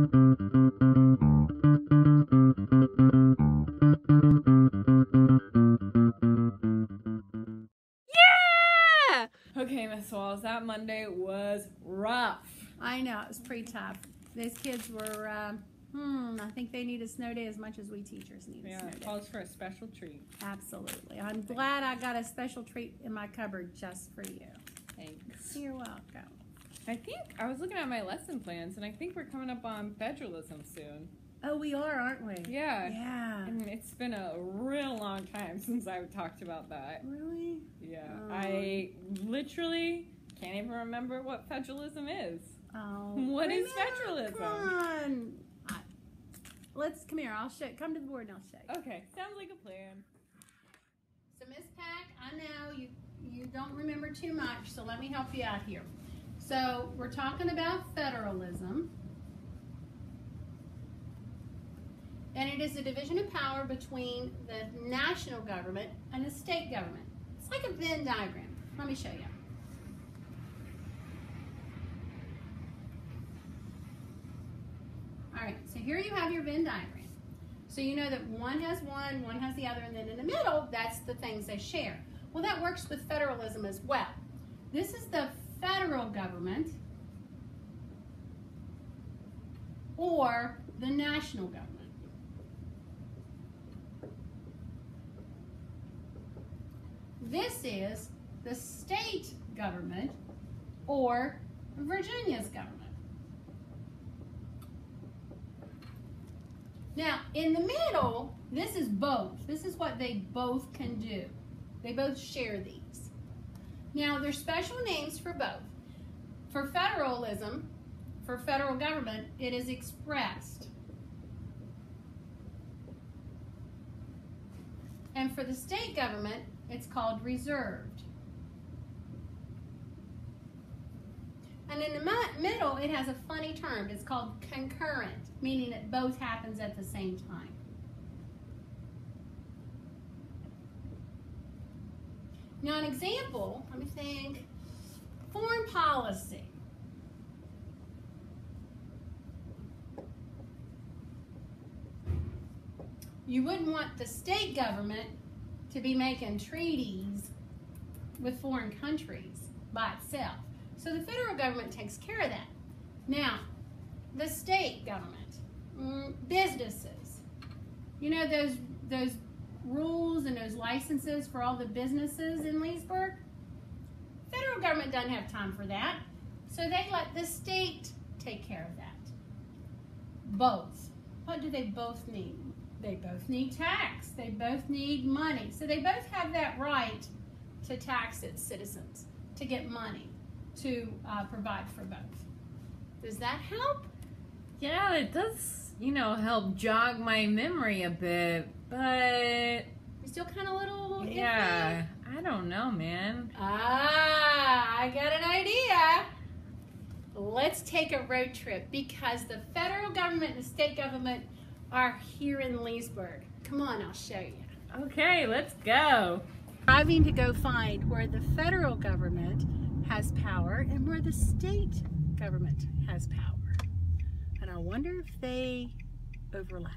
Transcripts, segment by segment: Yeah! Okay, Miss Walls, that Monday was rough. I know, it was pretty tough. These kids were, I think they need a snow day as much as we teachers need a snow day. Yeah, it calls for a special treat. Absolutely. I'm glad I got a special treat in my cupboard just for you. Thanks. You're welcome. I think, I was looking at my lesson plans, and I think we're coming up on federalism soon. Oh, we are, aren't we? Yeah. Yeah. And it's been a real long time since I've talked about that. Really? Yeah. I literally can't even remember what federalism is. Oh. What is federalism? Come on. Come here, I'll show you. Come to the board and I'll show you. Okay. Sounds like a plan. So, Miss Pack, I know you don't remember too much, so let me help you out here. So we're talking about federalism, and it is a division of power between the national government and the state government. It's like a Venn diagram. Let me show you. All right, so here you have your Venn diagram. So you know that one has one has the other, and then in the middle, that's the things they share. Well, that works with federalism as well. This is the federal government or the national government. This is the state government or Virginia's government. Now, in the middle, this is both. This is what they both can do. They both share these. Now, there's special names for both. For federalism, for federal government, it is expressed. And for the state government, it's called reserved. And in the middle, it has a funny term. It's called concurrent, meaning that both happens at the same time. Now, an example, let me think, foreign policy. You wouldn't want the state government to be making treaties with foreign countries by itself. So the federal government takes care of that. Now, the state government, businesses, you know those rules and those licenses for all the businesses in Leesburg? Federal government doesn't have time for that, so they let the state take care of that. Both. What do they both need? They both need tax. They both need money. So they both have that right to tax its citizens, to get money, to provide for both. Does that help? Yeah, it does, you know, help jog my memory a bit. But you're still kind of little. Yeah, iffy. I don't know, man. Ah, I got an idea. Let's take a road trip because the federal government and the state government are here in Leesburg. Come on, I'll show you. Okay, let's go. Driving to go find where the federal government has power and where the state government has power. And I wonder if they overlap.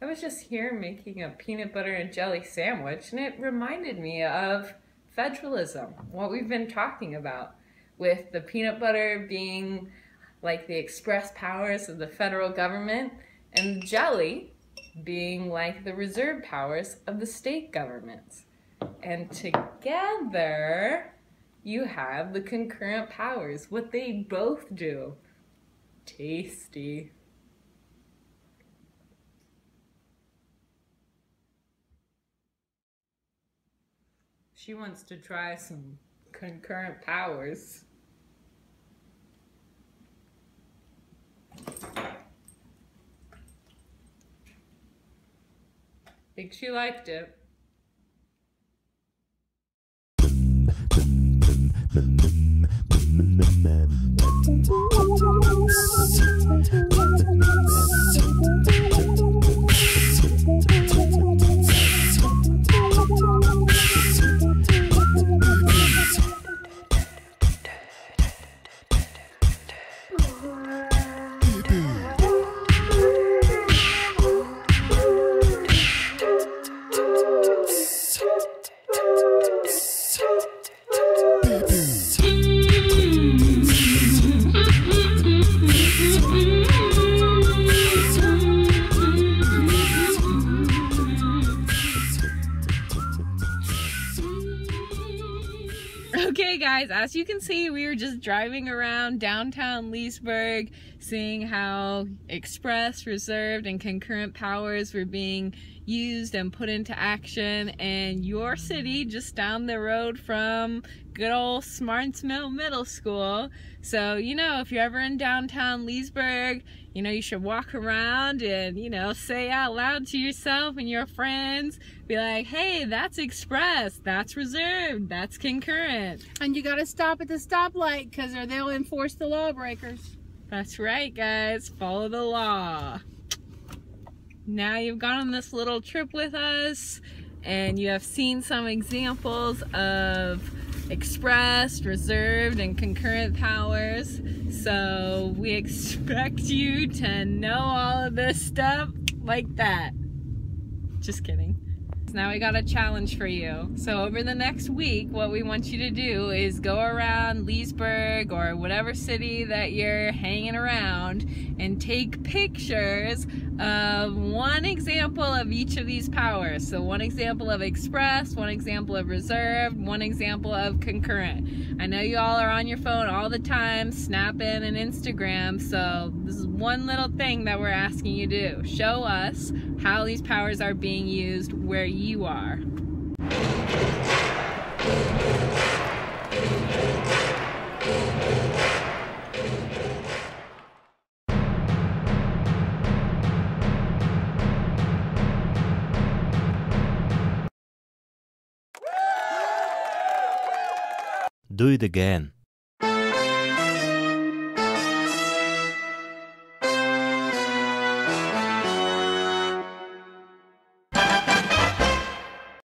I was just here making a peanut butter and jelly sandwich, and it reminded me of federalism, what we've been talking about, with the peanut butter being like the express powers of the federal government and the jelly being like the reserve powers of the state governments. And together you have the concurrent powers, what they both do. Tasty. She wants to try some concurrent powers. Think she liked it. Okay guys, as you can see, we were just driving around downtown Leesburg, seeing how express, reserved, and concurrent powers were being used and put into action, and your city just down the road from good old Smarts Mill Middle School. So, you know, if you're ever in downtown Leesburg, you know, you should walk around and, you know, say out loud to yourself and your friends, be like, hey, that's express, that's reserved, that's concurrent. And you gotta stop at the stoplight, because or they'll enforce the lawbreakers. That's right, guys, follow the law. Now you've gone on this little trip with us, and you have seen some examples of expressed, reserved, and concurrent powers. So we expect you to know all of this stuff like that. Just kidding. Now we got a challenge for you. So over the next week, what we want you to do is go around Leesburg or whatever city that you're hanging around and take pictures of one example of each of these powers. So one example of express, one example of reserved, one example of concurrent. I know you all are on your phone all the time, snapping and Instagram, so this is one little thing that we're asking you to do. Show us how these powers are being used where you are. Do it again.